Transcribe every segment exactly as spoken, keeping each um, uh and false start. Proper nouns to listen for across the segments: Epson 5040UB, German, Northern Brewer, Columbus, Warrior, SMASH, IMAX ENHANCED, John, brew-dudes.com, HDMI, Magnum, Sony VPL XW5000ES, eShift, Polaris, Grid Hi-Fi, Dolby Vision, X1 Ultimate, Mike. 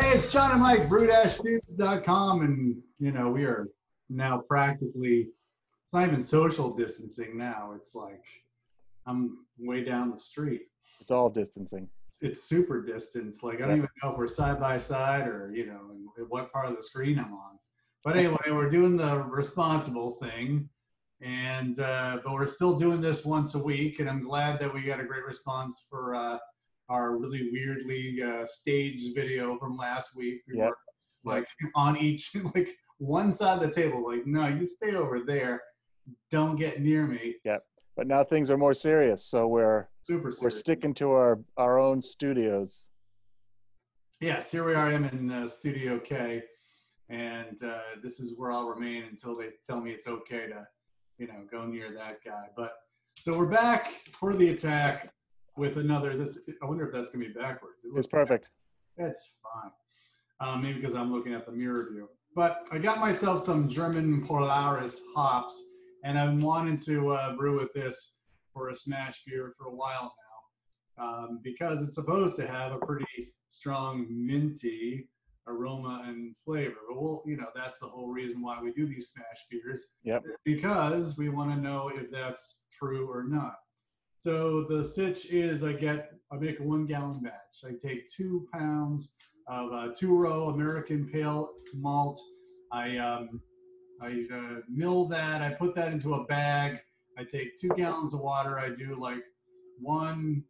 Hey, it's John and Mike, brew dash dudes dot com, and you know, we are now practically, it's not even social distancing now. It's like I'm way down the street. It's all distancing. It's super distance. Like I don't yeah. even know if we're side by side or, you know, what part of the screen I'm on. But anyway, we're doing the responsible thing, and uh, but we're still doing this once a week, and I'm glad that we got a great response for uh, our really weirdly uh, staged video from last week. We yep. were like yep. on each, like one side of the table, like, no, you stay over there. Don't get near me. Yep. But now things are more serious, so we're super serious. We're sticking to our our own studios. Yes, here we are. I'm in uh, Studio K, and uh, this is where I'll remain until they tell me it's okay to, you know, go near that guy. But so we're back for the attack with another. This I wonder if that's gonna be backwards. It it's perfect. Like, that's fine. Um, maybe because I'm looking at the mirror view. But I got myself some German Polaris hops, and I've wanted to uh, brew with this for a SMASH beer for a while now, um, because it's supposed to have a pretty strong minty aroma and flavor. But we'll, you know, that's the whole reason why we do these SMASH beers, yep. because we want to know if that's true or not. So the sitch is I get, I make a one gallon batch. I take two pounds of uh, two-row American pale malt. I um, I uh, mill that, I put that into a bag, I take two gallons of water, I do like one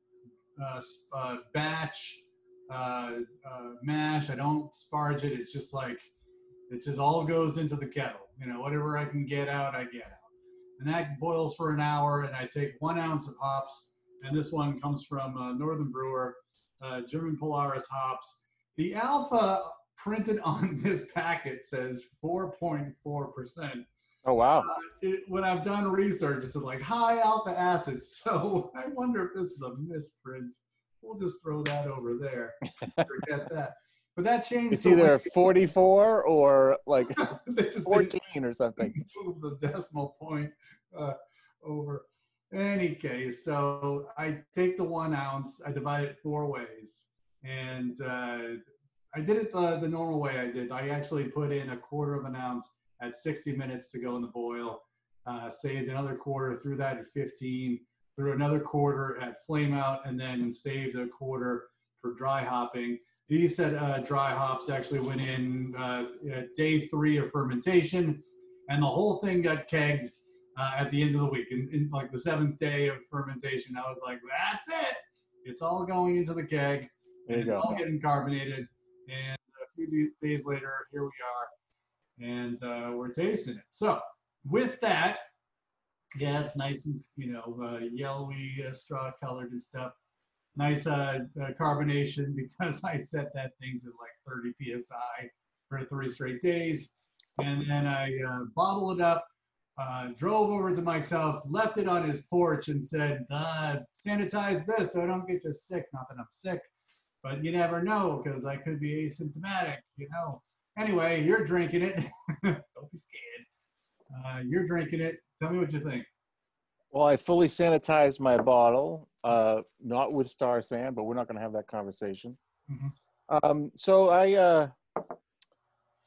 uh, uh, batch uh, uh, mash, I don't sparge it, it's just like, it just all goes into the kettle, you know, whatever I can get out, I get out. And that boils for an hour, and I take one ounce of hops, and this one comes from uh, Northern Brewer, uh, German Polaris hops. The alpha printed on this packet says four point four percent. Oh, wow. Uh, it, when I've done research, it's like high alpha acids. So I wonder if this is a misprint. We'll just throw that over there. Forget that. But that changed. It's either forty-four or like fourteen or something. Move the decimal point uh, over. In any case, so I take the one ounce, I divide it four ways. And uh, I did it the, the normal way I did. I actually put in a quarter of an ounce at sixty minutes to go in the boil, uh, saved another quarter, threw that at fifteen, threw another quarter at flame out, and then saved a quarter for dry hopping. These said uh, dry hops actually went in uh, at day three of fermentation, and the whole thing got kegged uh, at the end of the week. In, in like the seventh day of fermentation, I was like, that's it. It's all going into the keg. And it's all getting carbonated. And a few days later, here we are, and uh, we're tasting it. So with that, yeah, it's nice and, you know, uh, yellowy, uh, straw-colored and stuff. Nice uh, uh, carbonation, because I set that thing to like thirty P S I for three straight days. And then I uh, bottled it up, uh, drove over to Mike's house, left it on his porch, and said, uh, sanitize this so I don't get you sick. Not that I'm sick. But you never know, because I could be asymptomatic, you know. Anyway, you're drinking it. Don't be scared. Uh, you're drinking it. Tell me what you think. Well, I fully sanitized my bottle, uh, not with star sand, but we're not going to have that conversation. Mm-hmm. um, so I, uh,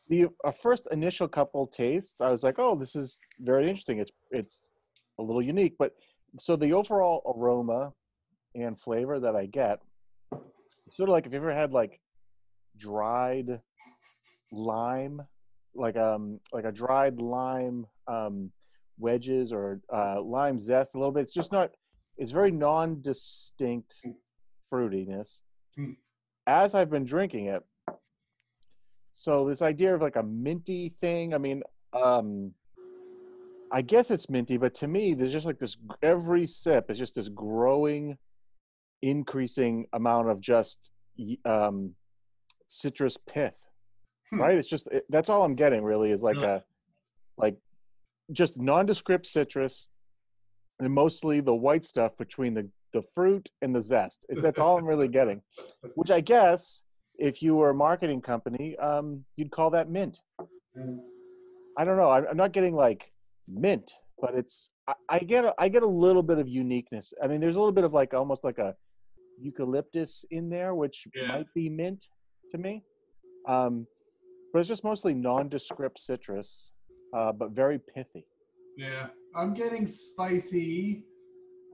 the uh, first initial couple tastes, I was like, oh, this is very interesting. It's, it's a little unique. But so the overall aroma and flavor that I get, sort of like if you ever had like dried lime, like um like a dried lime um, wedges or uh, lime zest a little bit. It's just not. It's very non-distinct fruitiness. Mm. As I've been drinking it, so this idea of like a minty thing. I mean, um, I guess it's minty, but to me, there's just like this. Every sip is just this growing, increasing amount of just um, citrus pith, hmm. right? It's just it, that's all I'm getting really is like yeah. a like just nondescript citrus, and mostly the white stuff between the the fruit and the zest. That's all I'm really getting, which I guess if you were a marketing company, um, you'd call that mint. Mm. I don't know. I'm, I'm not getting like mint, but it's I, I get a, I get a little bit of uniqueness. I mean, there's a little bit of like almost like a eucalyptus in there, which yeah. might be mint to me. Um, but it's just mostly nondescript citrus, uh, but very pithy. Yeah, I'm getting spicy.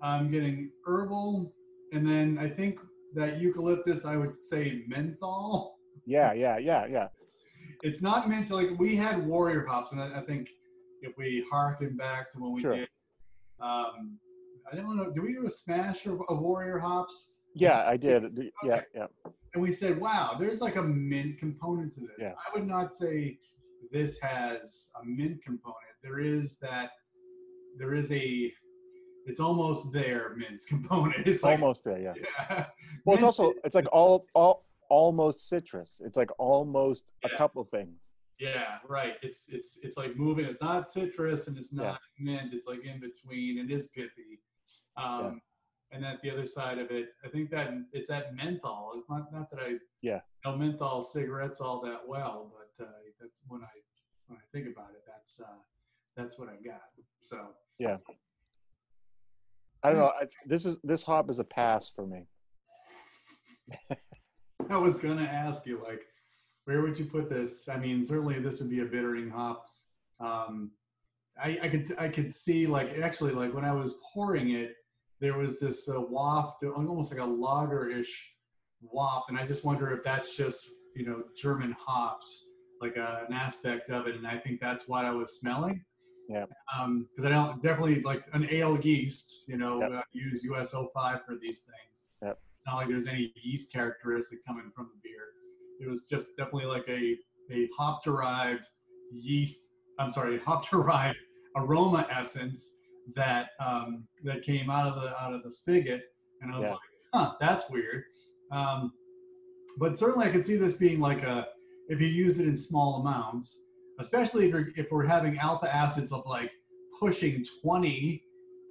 I'm getting herbal. And then I think that eucalyptus, I would say menthol. Yeah, yeah, yeah, yeah. It's not meant to, like, we had Warrior hops, and I, I think if we harken back to when we sure. did, um, I don't know, do we do a SMASH of, of Warrior hops? Yeah, I did. Okay. Yeah, yeah. And we said, wow, there's like a mint component to this. Yeah. I would not say this has a mint component. There is that, there is a, it's almost there, mint's component. It's like, almost there, yeah. yeah. Well, mint, it's also, it's like all, all, almost citrus. It's like almost yeah. a couple things. Yeah, right. It's it's it's like moving. It's not citrus and it's not yeah. mint. It's like in between. It is pithy. Um, yeah. And at the other side of it, I think that it's that menthol. It's not, not that I yeah. know menthol cigarettes all that well, but uh, that's when I when I think about it, that's uh, that's what I got. So yeah. I don't know. I, this is this hop is a pass for me. I was gonna ask you, like, where would you put this? I mean, certainly this would be a bittering hop. Um, I, I could I could see, like, actually, like when I was pouring it, there was this uh, waft, almost like a lager-ish waft, and I just wonder if that's just, you know, German hops, like a, an aspect of it, and I think that's what I was smelling. Yeah. Um, because I don't definitely like an ale yeast, you know, yep. uh, use U S O five for these things. Yep. Not like there's any yeast characteristic coming from the beer. It was just definitely like a a hop derived yeast. I'm sorry, hop derived aroma essence that um, that came out of the out of the spigot, and I was yeah. like, huh, that's weird. Um, but certainly, I could see this being like a if you use it in small amounts, especially if you're, if we're having alpha acids of like pushing twenty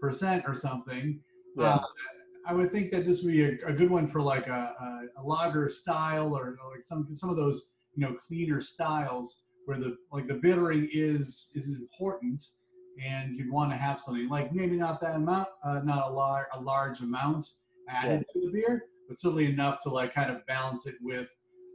percent or something. Yeah. Uh, I would think that this would be a, a good one for like a, a, a lager style or, or like some some of those, you know, cleaner styles where the like the bittering is is important, and you'd want to have something like maybe not that amount, uh, not a large a large amount added yeah. to the beer, but certainly enough to like kind of balance it with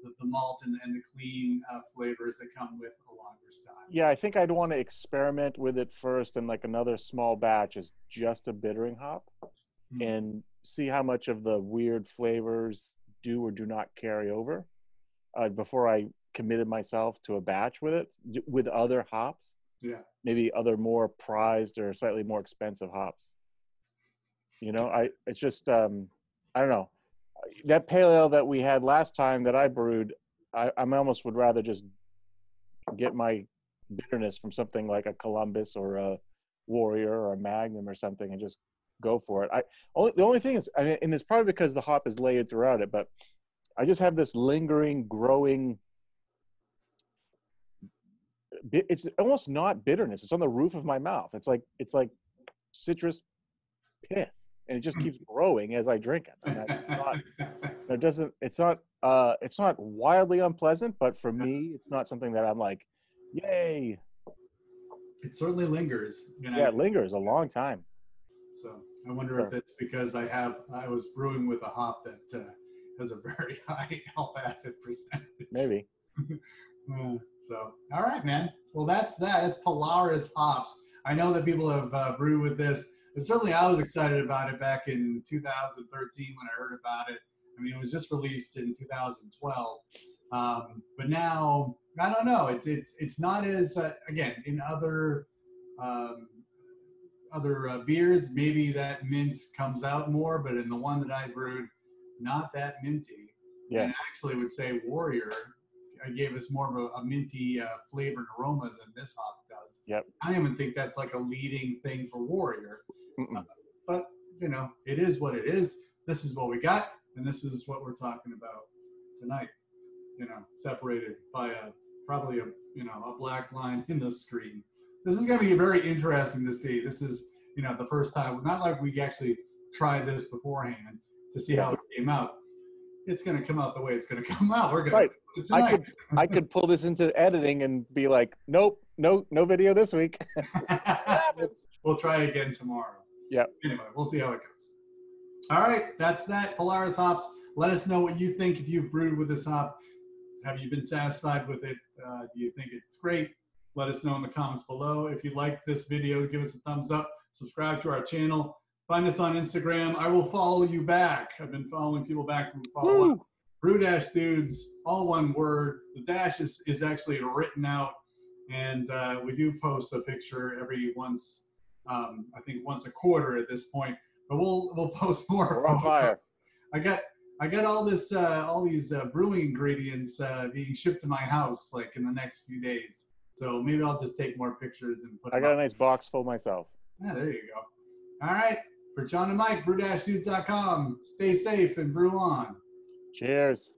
the, the malt and, and the clean uh, flavors that come with a lager style. Yeah, I think I'd want to experiment with it first, and like another small batch is just a bittering hop, mm-hmm. and see how much of the weird flavors do or do not carry over uh, before I committed myself to a batch with it, with other hops. Yeah. Maybe other more prized or slightly more expensive hops. You know, I, it's just, um, I don't know. That pale ale that we had last time that I brewed, I, I almost would rather just get my bitterness from something like a Columbus or a Warrior or a Magnum or something and just go for it. I only the only thing is, I mean, and it's probably because the hop is layered throughout it, but I just have this lingering, growing. It's almost not bitterness. It's on the roof of my mouth. It's like it's like citrus pith, and it just keeps growing as I drink it. And it's not, it doesn't. It's not. Uh, it's not wildly unpleasant, but for me, it's not something that I'm like, yay. It certainly lingers. You know? Yeah, it lingers a long time. So I wonder sure. if it's because I have I was brewing with a hop that uh, has a very high alpha acid percentage. Maybe. uh, so all right, man. Well, that's that. It's Polaris hops. I know that people have uh, brewed with this. And certainly, I was excited about it back in two thousand thirteen when I heard about it. I mean, it was just released in two thousand twelve. Um, but now I don't know. It's it's it's not as uh, again in other. Um, other uh, beers, maybe that mint comes out more, but in the one that I brewed, not that minty. Yeah. And I actually would say Warrior gave us more of a, a minty uh, flavor and aroma than this hop does. Yep. I don't even think that's like a leading thing for Warrior. Mm-mm. Uh, but, you know, it is what it is. This is what we got, and this is what we're talking about tonight. You know, separated by a probably a, you know, a black line in the screen. This is going to be very interesting to see. This is, you know, the first time. Not like we actually tried this beforehand to see how it came out. It's going to come out the way it's going to come out. We're going right. to tonight. I could, I could pull this into editing and be like, nope, no, no video this week. We'll try again tomorrow. Yeah. Anyway, we'll see how it goes. All right, that's that. Polaris hops. Let us know what you think if you've brewed with this hop. Have you been satisfied with it? Uh, do you think it's great? Let us know in the comments below. If you like this video, give us a thumbs up. Subscribe to our channel. Find us on Instagram. I will follow you back. I've been following people back who follow up. Brew-dudes, all one word. The dash is, is actually written out. And uh, we do post a picture every once, um, I think once a quarter at this point. But we'll we'll post more. We're on fire. I got I got all this uh, all these uh, brewing ingredients uh, being shipped to my house like in the next few days. So maybe I'll just take more pictures and put. I got up. a nice box full myself. Yeah, there you go. All right, for John and Mike, brew dash dudes dot com. Stay safe and brew on. Cheers.